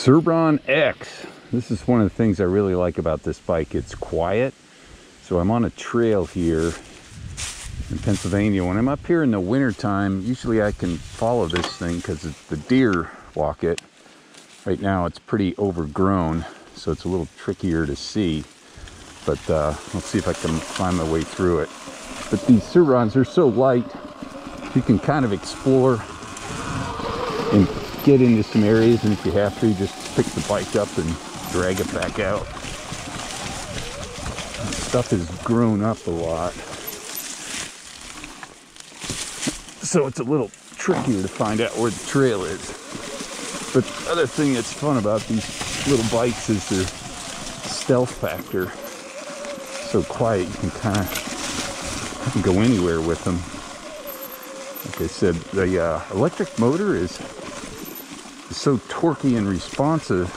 Sur Ron X. This is one of the things I really like about this bike. It's quiet. So I'm on a trail here in Pennsylvania. When I'm up here in the winter time, usually I can follow this thing because the deer walk it. Right now it's pretty overgrown, so it's a little trickier to see. But let's see if I can find my way through it. But these Sur Rons are so light, you can kind of explore and get into some areas, and if you have to, you just pick the bike up and drag it back out. This stuff has grown up a lot, so it's a little trickier to find out where the trail is. But the other thing that's fun about these little bikes is their stealth factor. So quiet, you can kind of go anywhere with them. Like I said, the electric motor is so torquey and responsive,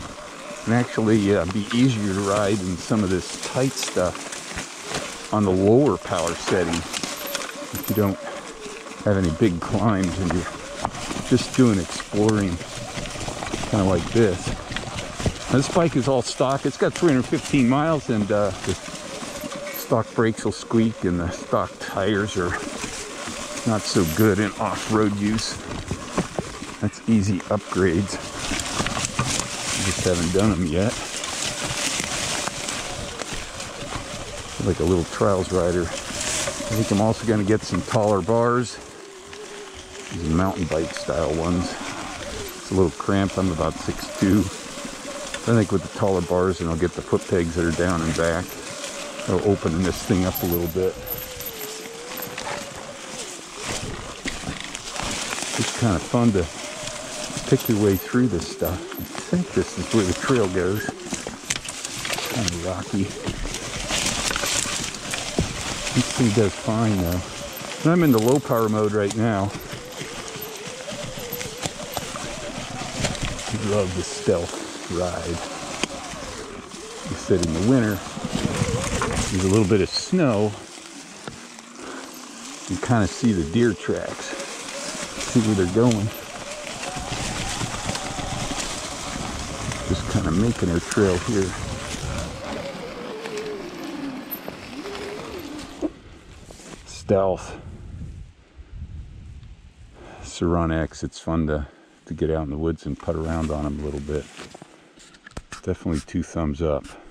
and actually be easier to ride in some of this tight stuff on the lower power setting if you don't have any big climbs and you're just doing exploring kind of like this. Now, this bike is all stock. It's got 315 miles, and the stock brakes will squeak and the stock tires are not so good in off-road use. That's easy upgrades. I just haven't done them yet. I'm like a little trials rider. I think I'm also going to get some taller bars. These mountain bike style ones. It's a little cramped. I'm about 6'2". I think with the taller bars, and I'll get the foot pegs that are down and back. I'll open this thing up a little bit. It's kind of fun to pick your way through this stuff. I think this is where the trail goes. It's kind of rocky. This thing does fine though. And I'm in the low power mode right now. I love the stealth ride. I said in the winter, there's a little bit of snow. You kind of see the deer tracks. See where they're going. Just kind of making our trail here. Stealth. Sur Ron X. It's fun to get out in the woods and putt around on them a little bit. Definitely 2 thumbs up.